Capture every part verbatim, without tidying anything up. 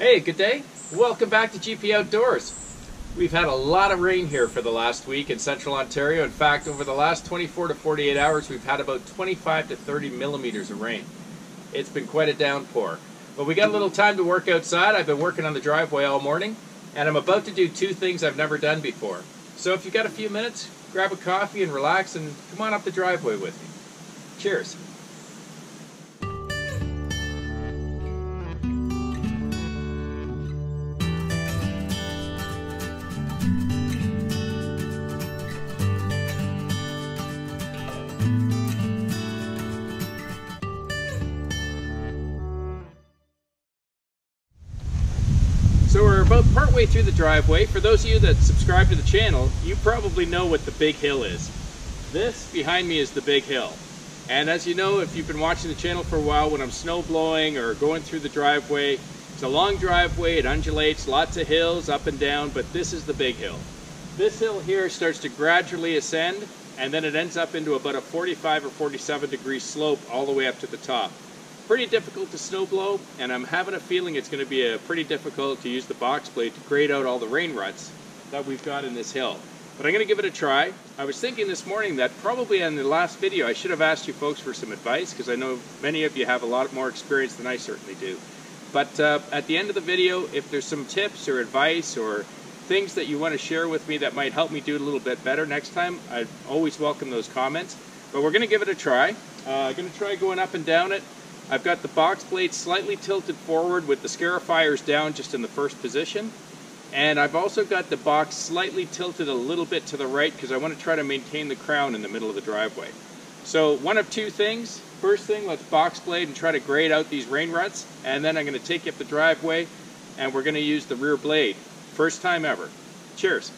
Hey, good day. Welcome back to G P Outdoors. We've had a lot of rain here for the last week in central Ontario. In fact, over the last twenty-four to forty-eight hours, we've had about twenty-five to thirty millimeters of rain. It's been quite a downpour. But we got a little time to work outside. I've been working on the driveway all morning, and I'm about to do two things I've never done before. So if you've got a few minutes, grab a coffee and relax and come on up the driveway with me. Cheers. So we're about partway through the driveway. For those of you that subscribe to the channel, you probably know what the big hill is. This behind me is the big hill. And as you know, if you've been watching the channel for a while, when I'm snow blowing or going through the driveway, it's a long driveway, it undulates, lots of hills up and down, but this is the big hill. This hill here starts to gradually ascend, and then it ends up into about a forty-five or forty-seven degree slope all the way up to the top. Pretty difficult to snow blow, and I'm having a feeling it's going to be a pretty difficult to use the box blade to grade out all the rain ruts that we've got in this hill. But I'm going to give it a try. I was thinking this morning that probably in the last video I should have asked you folks for some advice, because I know many of you have a lot more experience than I certainly do. But uh, at the end of the video, if there's some tips or advice or things that you want to share with me that might help me do it a little bit better next time, I always welcome those comments. But we're going to give it a try. Uh, I'm going to try going up and down it. I've got the box blade slightly tilted forward with the scarifiers down just in the first position. And I've also got the box slightly tilted a little bit to the right because I want to try to maintain the crown in the middle of the driveway. So one of two things. First thing, let's box blade and try to grade out these rain ruts. And then I'm going to take you up the driveway and we're going to use the rear blade. First time ever. Cheers.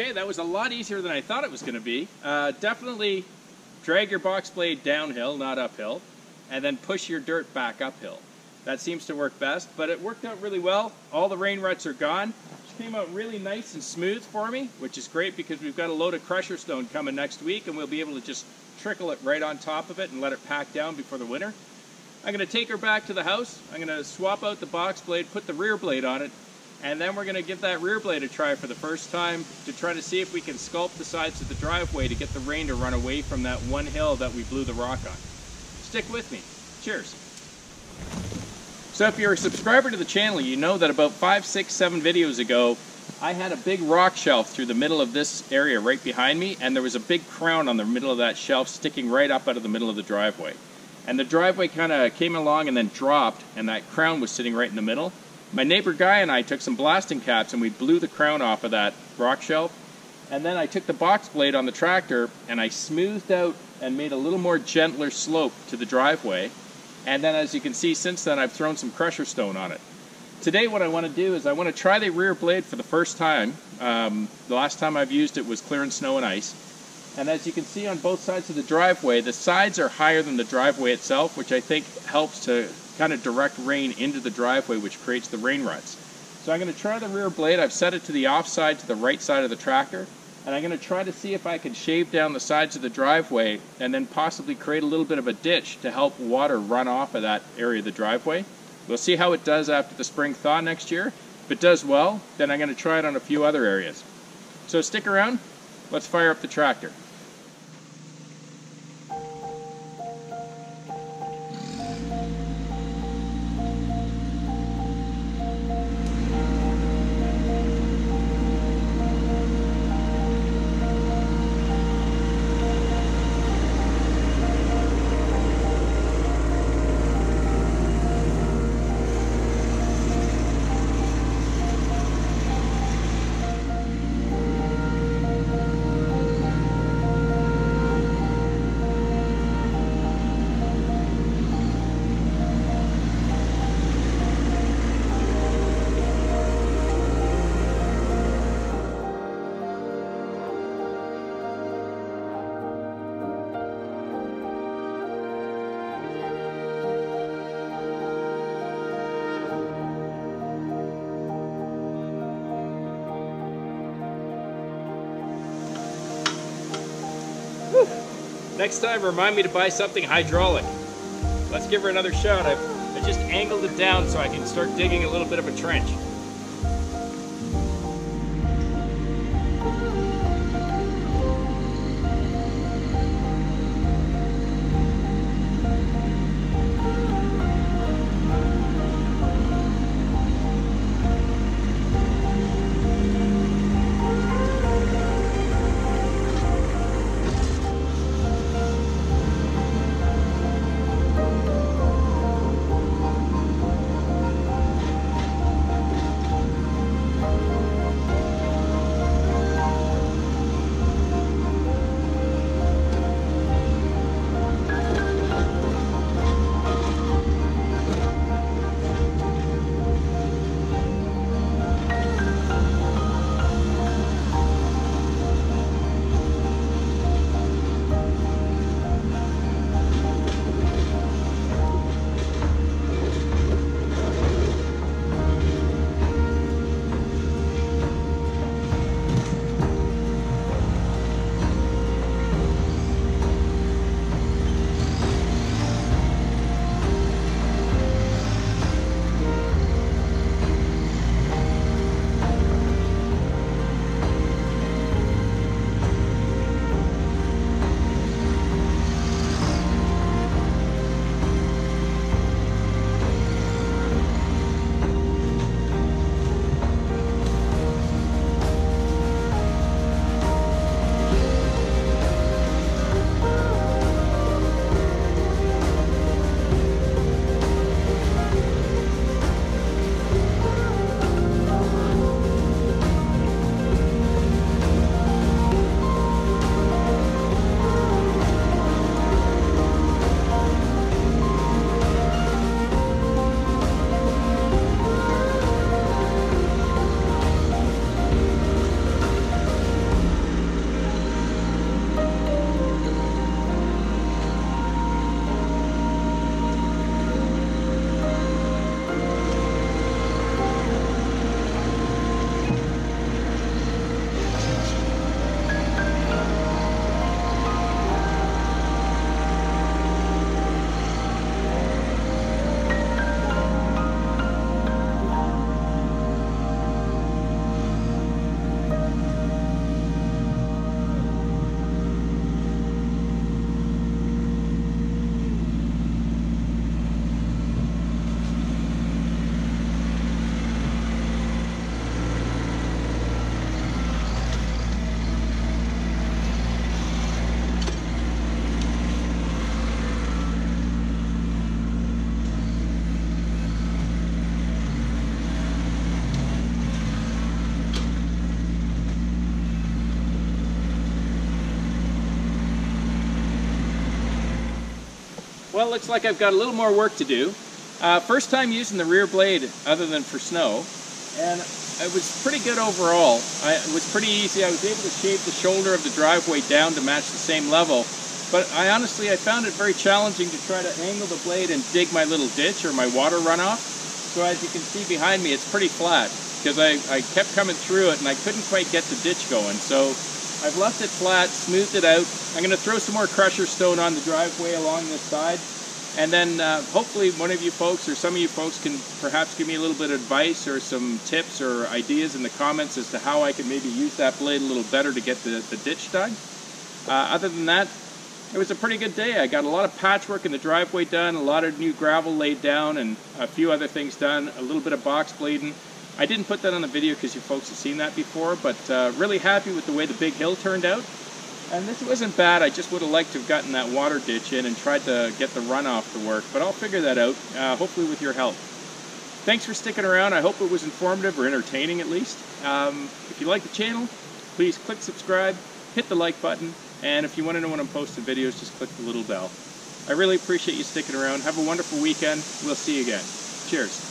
Okay, that was a lot easier than I thought it was going to be. Uh, definitely drag your box blade downhill, not uphill, and then push your dirt back uphill. That seems to work best, but it worked out really well. All the rain ruts are gone. It came out really nice and smooth for me, which is great because we've got a load of crusher stone coming next week, and we'll be able to just trickle it right on top of it and let it pack down before the winter. I'm going to take her back to the house. I'm going to swap out the box blade, put the rear blade on it, and then we're going to give that rear blade a try for the first time to try to see if we can sculpt the sides of the driveway to get the rain to run away from that one hill that we blew the rock on. Stick with me. Cheers. So if you're a subscriber to the channel, you know that about five, six, seven videos ago, I had a big rock shelf through the middle of this area right behind me, and there was a big crown on the middle of that shelf sticking right up out of the middle of the driveway. And the driveway kind of came along and then dropped, and that crown was sitting right in the middle. My neighbor Guy and I took some blasting caps and we blew the crown off of that rock shelf. And then I took the box blade on the tractor and I smoothed out and made a little more gentler slope to the driveway. And then, as you can see, since then I've thrown some crusher stone on it. Today what I want to do is I want to try the rear blade for the first time. Um, the last time I've used it was clearing snow and ice. And as you can see on both sides of the driveway, the sides are higher than the driveway itself, which I think helps to kind of direct rain into the driveway, which creates the rain ruts. So I'm going to try the rear blade. I've set it to the offside, to the right side of the tractor, and I'm going to try to see if I can shave down the sides of the driveway and then possibly create a little bit of a ditch to help water run off of that area of the driveway. We'll see how it does after the spring thaw next year. If it does well, then I'm going to try it on a few other areas. So stick around. Let's fire up the tractor. Next time, remind me to buy something hydraulic. Let's give her another shot. I've, I just angled it down so I can start digging a little bit of a trench. well, it looks like I've got a little more work to do. Uh, first time using the rear blade other than for snow, and it was pretty good overall. I, it was pretty easy. I was able to shave the shoulder of the driveway down to match the same level, but I honestly, I found it very challenging to try to angle the blade and dig my little ditch or my water runoff. So as you can see behind me, it's pretty flat because I, I kept coming through it and I couldn't quite get the ditch going. So I've left it flat, smoothed it out. I'm going to throw some more crusher stone on the driveway along this side. And then uh, hopefully one of you folks or some of you folks can perhaps give me a little bit of advice or some tips or ideas in the comments as to how I can maybe use that blade a little better to get the, the ditch dug. Uh, other than that, it was a pretty good day. I got a lot of patchwork in the driveway done, a lot of new gravel laid down, and a few other things done, a little bit of box blading. I didn't put that on the video because you folks have seen that before, but uh, really happy with the way the big hill turned out. And this wasn't bad. I just would have liked to have gotten that water ditch in and tried to get the runoff to work, but I'll figure that out, uh, hopefully with your help. Thanks for sticking around. I hope it was informative or entertaining at least. Um, if you like the channel, please click subscribe, hit the like button, and if you want to know when I'm posting videos, just click the little bell. I really appreciate you sticking around. Have a wonderful weekend. We'll see you again. Cheers.